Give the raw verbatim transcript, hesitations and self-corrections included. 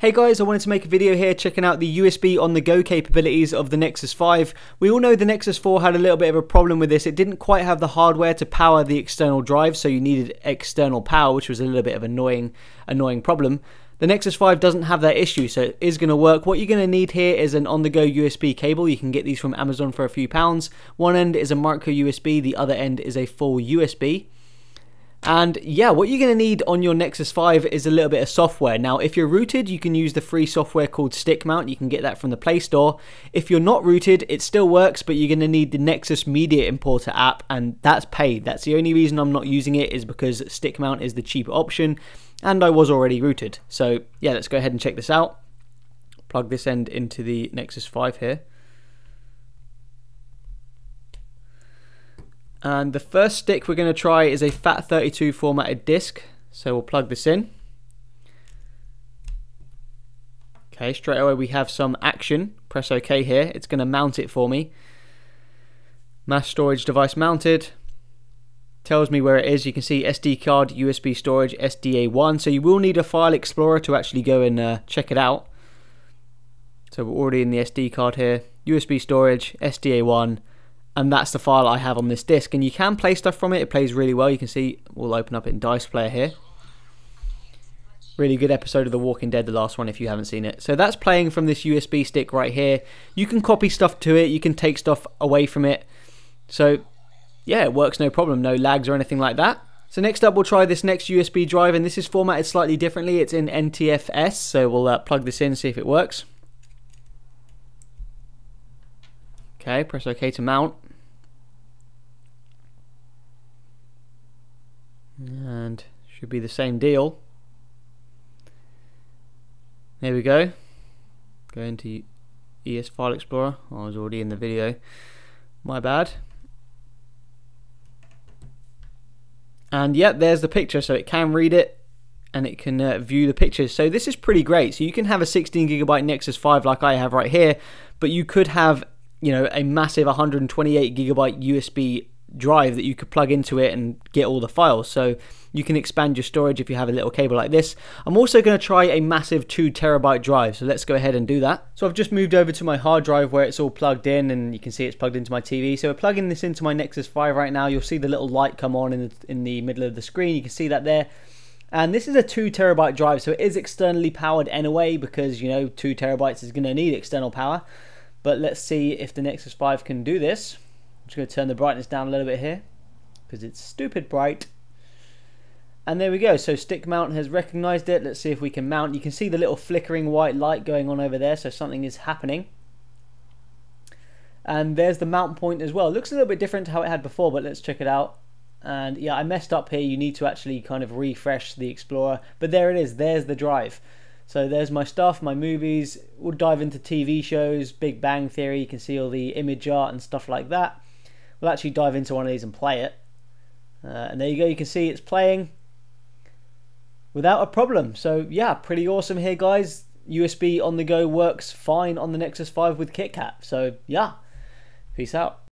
Hey guys, I wanted to make a video here checking out the U S B on the go capabilities of the Nexus five. We all know the Nexus four had a little bit of a problem with this. It didn't quite have the hardware to power the external drive, so you needed external power, which was a little bit of an annoying, annoying problem. The Nexus five doesn't have that issue, so it is going to work. What you're going to need here is an on-the-go U S B cable. You can get these from Amazon for a few pounds. One end is a micro U S B, the other end is a full U S B. And yeah, what you're going to need on your Nexus five is a little bit of software. Now, if you're rooted, you can use the free software called Stickmount. You can get that from the Play Store. If you're not rooted, it still works, but you're going to need the Nexus Media Importer app, and that's paid. That's the only reason I'm not using it, is because Stickmount is the cheaper option, and I was already rooted. So yeah, let's go ahead and check this out. Plug this end into the Nexus five here. And the first stick we're going to try is a FAT thirty-two formatted disk. So we'll plug this in. Okay, straight away we have some action. Press OK here. It's going to mount it for me. Mass storage device mounted. Tells me where it is. You can see S D card, U S B storage, S D A one. So you will need a File Explorer to actually go and uh, check it out. So we're already in the S D card here. U S B storage, S D A one. And that's the file I have on this disc, and you can play stuff from it. It plays really well. You can see we'll open up it in Dice Player here. Really good episode of The Walking Dead, the last one, if you haven't seen it. So that's playing from this U S B stick right here. You can copy stuff to it, you can take stuff away from it. So yeah, it works no problem, no lags or anything like that. So next up we'll try this next U S B drive, and this is formatted slightly differently. It's in N T F S, so we'll uh, plug this in, see if it works. Okay, press OK to mount. And should be the same deal. There we go. Go into E S File Explorer. Oh, I was already in the video. My bad. And yep, there's the picture. So it can read it and it can uh, view the pictures. So this is pretty great. So you can have a sixteen gigabyte Nexus five like I have right here, but you could have, you know, a massive one hundred twenty-eight gigabyte U S B drive that you could plug into it and get all the files, so you can expand your storage if you have a little cable like this. I'm also going to try a massive two terabyte drive, so let's go ahead and do that. So I've just moved over to my hard drive where it's all plugged in, and you can see it's plugged into my T V. So we're plugging this into my Nexus five right now. You'll see the little light come on in the, in the middle of the screen. You can see that there. And this is a two terabyte drive, so it is externally powered anyway, because, you know, two terabytes is going to need external power. But let's see if the Nexus five can do this. I'm just going to turn the brightness down a little bit here because it's stupid bright. And there we go. So stick mount has recognized it. Let's see if we can mount. You can see the little flickering white light going on over there, so something is happening. And there's the mount point as well. It looks a little bit different to how it had before, but let's check it out. And yeah, I messed up here. You need to actually kind of refresh the Explorer, but there it is. There's the drive. So there's my stuff, my movies. We'll dive into T V shows, Big Bang Theory. You can see all the image art and stuff like that. We'll actually dive into one of these and play it. Uh, and there you go, you can see it's playing without a problem. So yeah, pretty awesome here, guys. U S B on the go works fine on the Nexus five with KitKat. So yeah, peace out.